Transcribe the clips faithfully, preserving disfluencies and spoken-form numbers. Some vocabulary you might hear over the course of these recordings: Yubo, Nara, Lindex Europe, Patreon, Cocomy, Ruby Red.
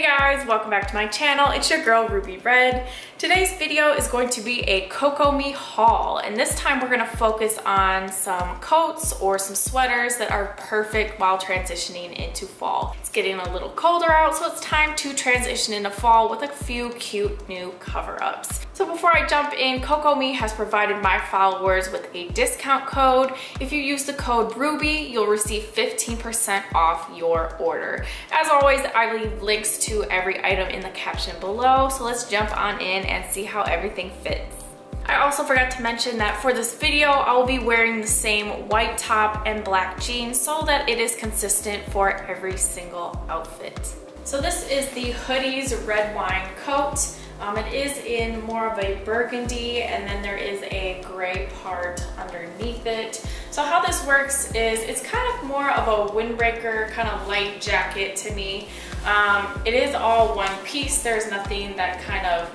Hey guys, welcome back to my channel. It's your girl Ruby Red. Today's video is going to be a Cocomy haul, and this time we're going to focus on some coats or some sweaters that are perfect while transitioning into fall. It's getting a little colder out, so it's time to transition into fall with a few cute new cover-ups. So before I jump in, Cocomy has provided my followers with a discount code. If you use the code Ruby, you'll receive fifteen percent off your order. As always, I leave links to every item in the caption below, so let's jump on in and see how everything fits. I also forgot to mention that for this video, I will be wearing the same white top and black jeans so that it is consistent for every single outfit. So this is the hoodie's red wine coat. Um, it is in more of a burgundy, and then there is a gray part underneath it. So how this works is it's kind of more of a windbreaker, kind of light jacket to me. Um, it is all one piece. There's nothing that kind of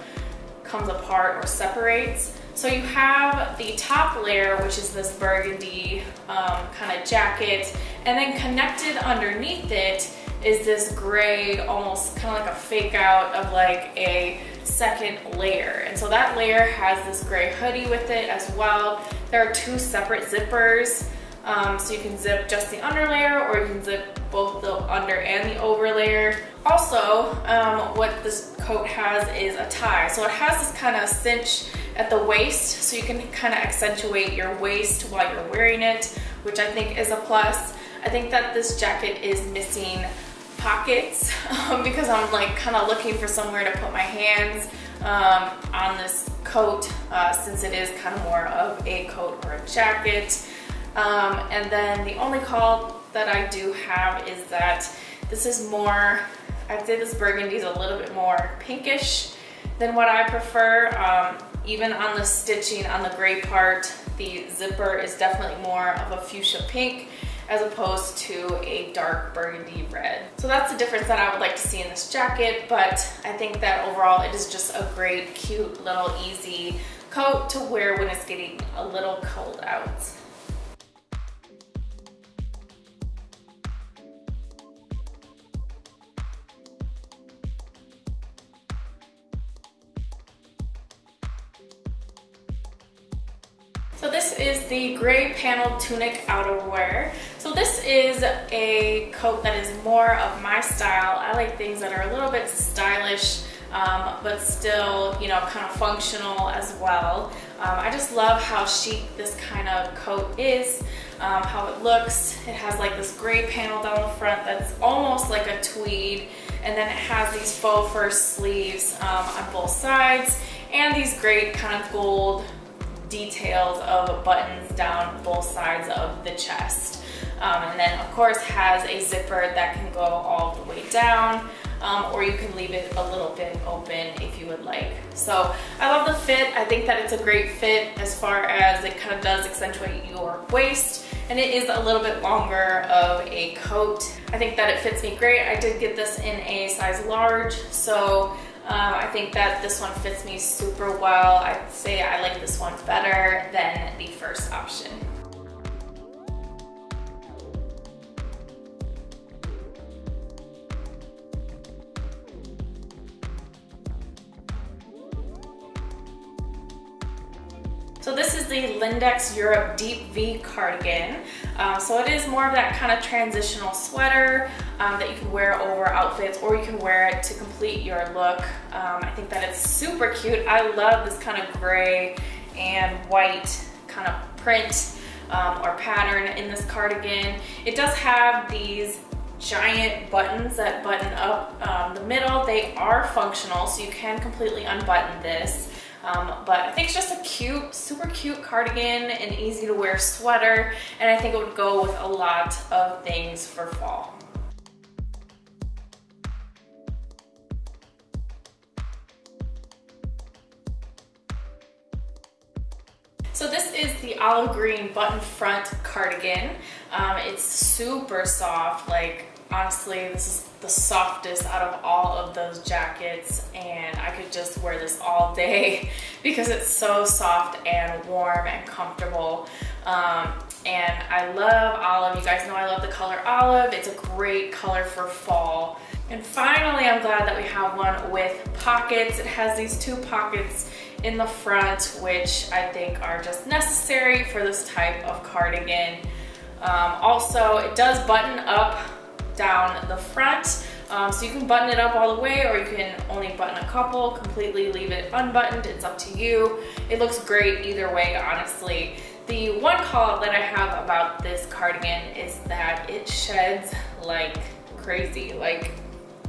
comes apart or separates. So you have the top layer, which is this burgundy um, kind of jacket, and then connected underneath it is this gray, almost kind of like a fake out of like a second layer. And so that layer has this gray hoodie with it as well. There are two separate zippers, um, so you can zip just the under layer, or you can zip both the under and the over layer. Also, um, what this coat has is a tie. So it has this kind of cinch at the waist, so you can kind of accentuate your waist while you're wearing it, which I think is a plus. I think that this jacket is missing pockets um, because I'm like kind of looking for somewhere to put my hands um, on this coat uh, since it is kind of more of a coat or a jacket. Um, and then the only call that I do have is that this is more, I'd say this burgundy is a little bit more pinkish than what I prefer. Um, even on the stitching on the gray part, the zipper is definitely more of a fuchsia pink as opposed to a dark burgundy red. So that's the difference that I would like to see in this jacket, but I think that overall it is just a great, cute, little, easy coat to wear when it's getting a little cold out. So this is the gray panel tunic outerwear. So this is a coat that is more of my style. I like things that are a little bit stylish, um, but still, you know, kind of functional as well. Um, I just love how chic this kind of coat is, um, how it looks. It has like this gray panel down the front that's almost like a tweed, and then it has these faux fur sleeves um, on both sides, and these great kind of gold details of buttons down both sides of the chest, um, and then of course has a zipper that can go all the way down, um, or you can leave it a little bit open if you would like. So I love the fit. I think that it's a great fit as far as it kind of does accentuate your waist, and it is a little bit longer of a coat. I think that it fits me great. I did get this in a size large, so Um, I think that this one fits me super well. I'd say I like this one better than the first option. So this is the Lindex Europe Deep V cardigan. Um, so it is more of that kind of transitional sweater um, that you can wear over outfits, or you can wear it to complete your look. Um, I think that it's super cute. I love this kind of gray and white kind of print um, or pattern in this cardigan. It does have these giant buttons that button up um, the middle. They are functional, so you can completely unbutton this. Um, but I think it's just a cute, super cute cardigan and easy to wear sweater, and I think it would go with a lot of things for fall. So this is the olive green button front cardigan. Um, it's super soft, like honestly, this is the softest out of all of those jackets, and I could just wear this all day because it's so soft and warm and comfortable. Um, and I love olive. You guys know I love the color olive. It's a great color for fall. And finally, I'm glad that we have one with pockets. It has these two pockets in the front, which I think are just necessary for this type of cardigan. Um, also, it does button up down the front, um, so you can button it up all the way, or you can only button a couple, completely leave it unbuttoned. It's up to you. It looks great either way, honestly. The one call that I have about this cardigan is that it sheds like crazy. Like,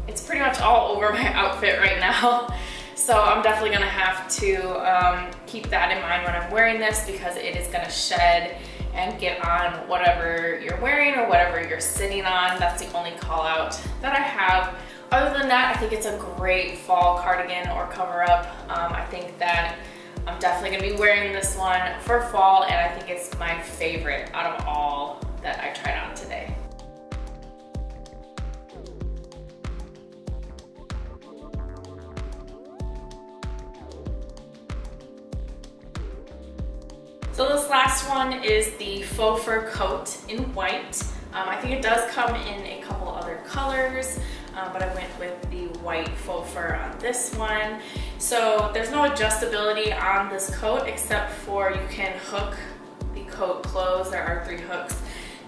it's pretty much all over my outfit right now. So I'm definitely gonna have to um, keep that in mind when I'm wearing this, because it is gonna shed and get on whatever you're wearing or whatever you're sitting on. That's the only call out that I have. Other than that, I think it's a great fall cardigan or cover up. Um, I think that I'm definitely gonna be wearing this one for fall, and I think it's my favorite out of all that I tried on today. So this last one is the faux fur coat in white. Um, I think it does come in a couple other colors, um, but I went with the white faux fur on this one. So there's no adjustability on this coat, except for you can hook the coat closed. There are three hooks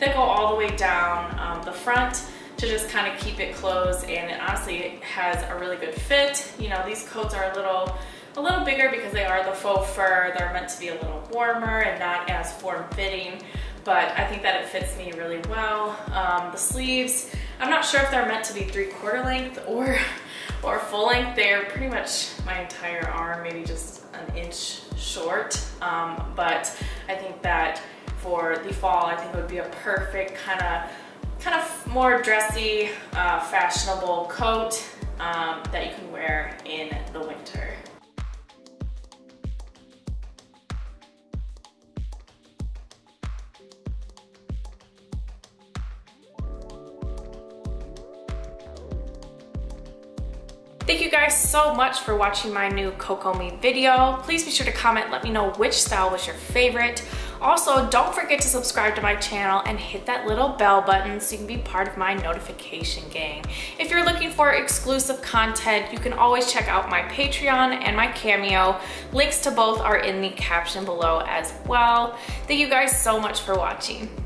that go all the way down um, the front to just kind of keep it closed, and it honestly it has a really good fit. You know, these coats are a little a little bigger because they are the faux fur. They're meant to be a little warmer and not as form-fitting, but I think that it fits me really well. Um, the sleeves, I'm not sure if they're meant to be three-quarter length or or full length. They're pretty much my entire arm, maybe just an inch short, um, but I think that for the fall, I think it would be a perfect kind of kind of more dressy, uh, fashionable coat um, that you can wear in the winter. Thank you guys so much for watching my new Cocomy video. Please be sure to comment, let me know which style was your favorite. Also, don't forget to subscribe to my channel and hit that little bell button so you can be part of my notification gang. If you're looking for exclusive content, you can always check out my Patreon and my Cameo. Links to both are in the caption below as well. Thank you guys so much for watching.